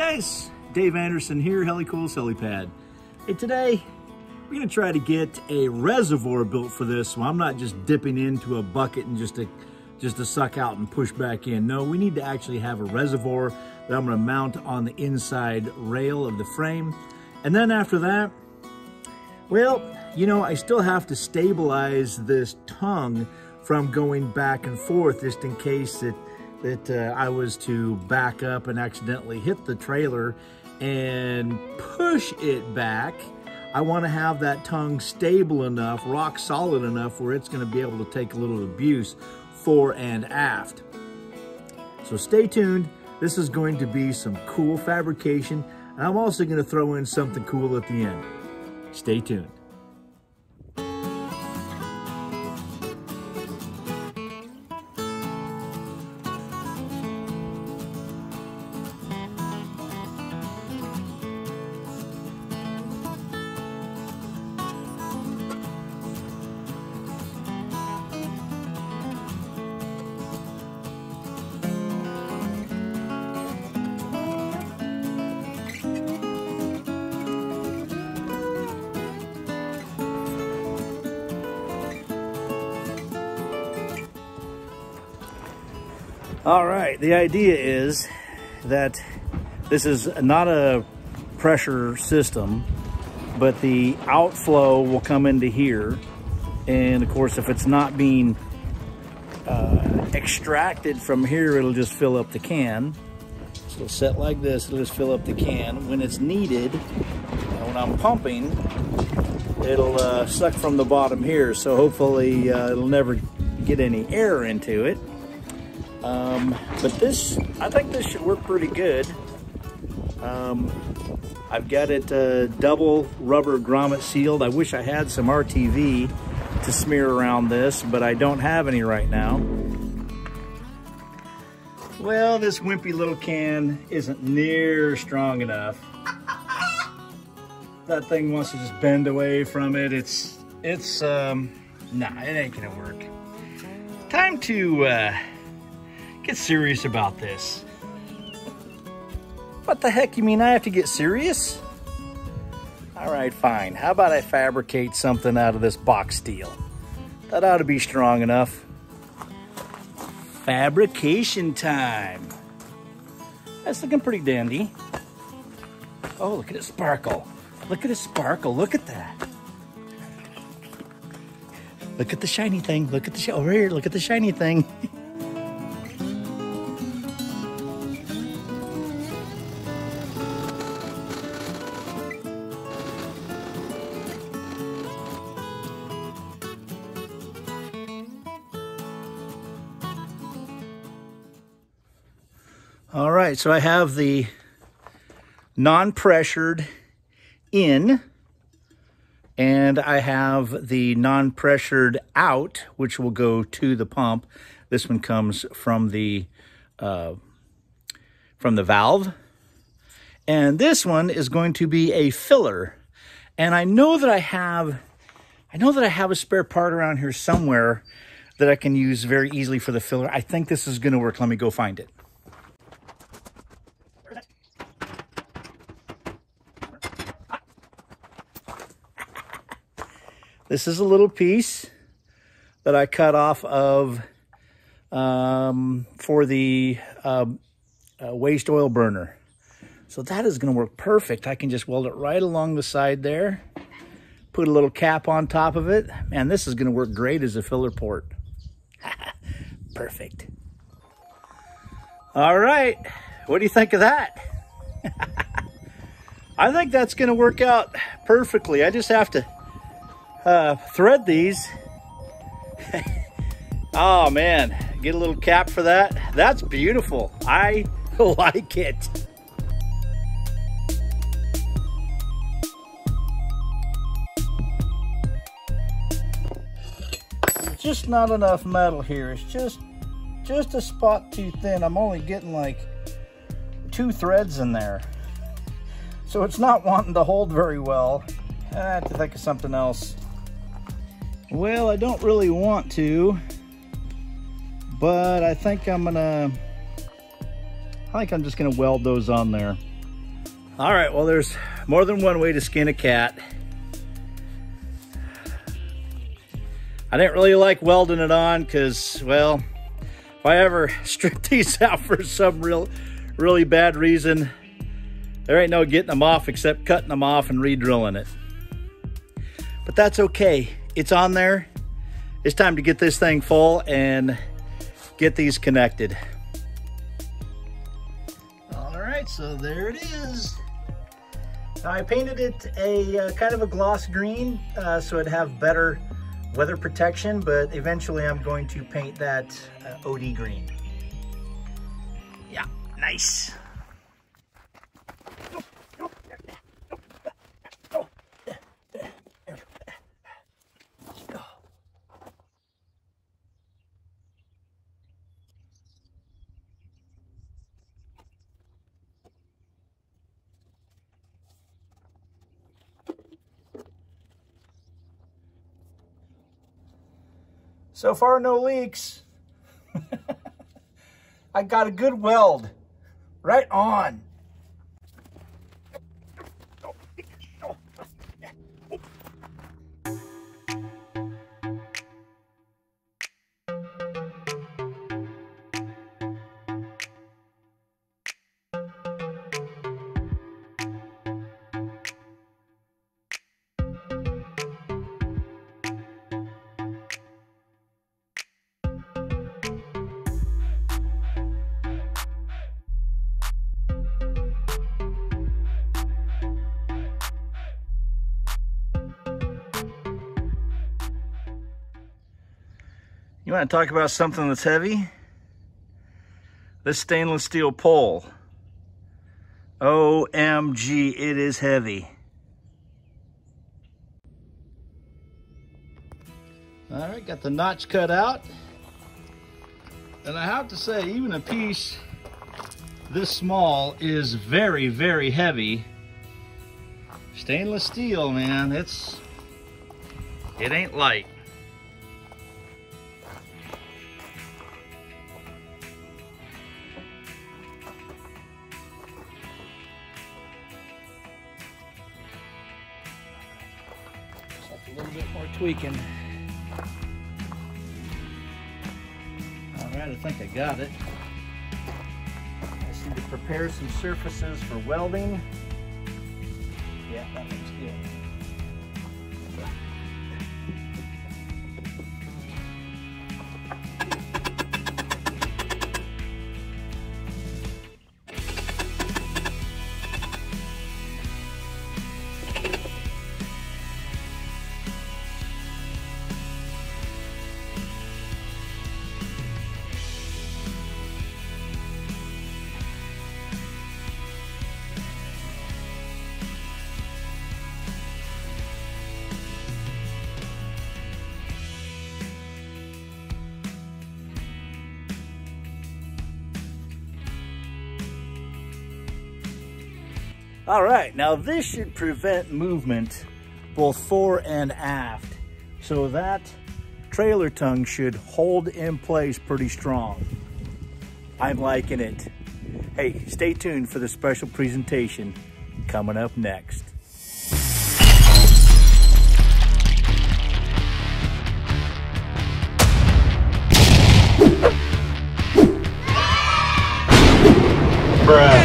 guys, Dave Anderson here, Helicool's Helipad. Hey, today we're gonna try to get a reservoir built for this, so I'm not just dipping into a bucket and just to suck out and push back in. No, we need to actually have a reservoir that I'm gonna mount on the inside rail of the frame. And then after that, well, you know, I still have to stabilize this tongue from going back and forth, just in case that I was to back up and accidentally hit the trailer and push it back. I want to have that tongue stable enough, rock solid enough, where it's going to be able to take a little abuse fore and aft. So stay tuned. This is going to be some cool fabrication, and I'm also going to throw in something cool at the end. Stay tuned. All right, the idea is that this is not a pressure system, but the outflow will come into here. And of course, if it's not being extracted from here, it'll just fill up the can. So it'll set like this, it'll just fill up the can. When it's needed, when I'm pumping, it'll suck from the bottom here. So hopefully it'll never get any air into it. But this, I think this should work pretty good. I've got it double rubber grommet sealed. I wish I had some RTV to smear around this, but I don't have any right now. Well, this wimpy little can isn't near strong enough. That thing wants to just bend away from it. Nah, it ain't gonna work. Time to, get serious about this. What the heck, you mean I have to get serious? All right, fine. How about I fabricate something out of this box steel? That ought to be strong enough. Fabrication time. That's looking pretty dandy. Oh, look at it sparkle. Look at it sparkle. Look at that. Look at the shiny thing. Look at the over here. Look at the shiny thing. All right, so I have the non-pressured in, and I have the non-pressured out, which will go to the pump. This one comes from the valve, and this one is going to be a filler. And I know that I have a spare part around here somewhere that I can use very easily for the filler. I think this is going to work. Let me go find it. This is a little piece that I cut off of for the waste oil burner. So that is going to work perfect. I can just weld it right along the side there, put a little cap on top of it. Man, this is going to work great as a filler port. Perfect. All right. What do you think of that? I think that's going to work out perfectly. I just have to thread these. Oh man, get a little cap for that. That's beautiful. I like it. It's just not enough metal here. It's just a spot too thin. I'm only getting like 2 threads in there. So it's not wanting to hold very well. I have to think of something else. Well, I don't really want to, but I think I'm just gonna weld those on there. All right, well, there's more than one way to skin a cat. I didn't really like welding it on because, well, if I ever strip these out for some really bad reason, there ain't no getting them off except cutting them off and re-drilling it. But that's okay. It's on there. It's time to get this thing full and get these connected. All right, so there it is. Now, I painted it a kind of a gloss green so it'd have better weather protection, but eventually I'm going to paint that OD green. Yeah, nice. So far, no leaks. I got a good weld right on. You want to talk about something that's heavy? This stainless steel pole. OMG, it is heavy. All right, got the notch cut out. And I have to say, even a piece this small is very, very heavy. Stainless steel, man, it ain't light. Tweaking. All right, I think I got it. I just need to prepare some surfaces for welding. Yeah, that looks good. All right, now this should prevent movement both fore and aft. So that trailer tongue should hold in place pretty strong. I'm liking it. Hey, stay tuned for the special presentation coming up next. Bruh.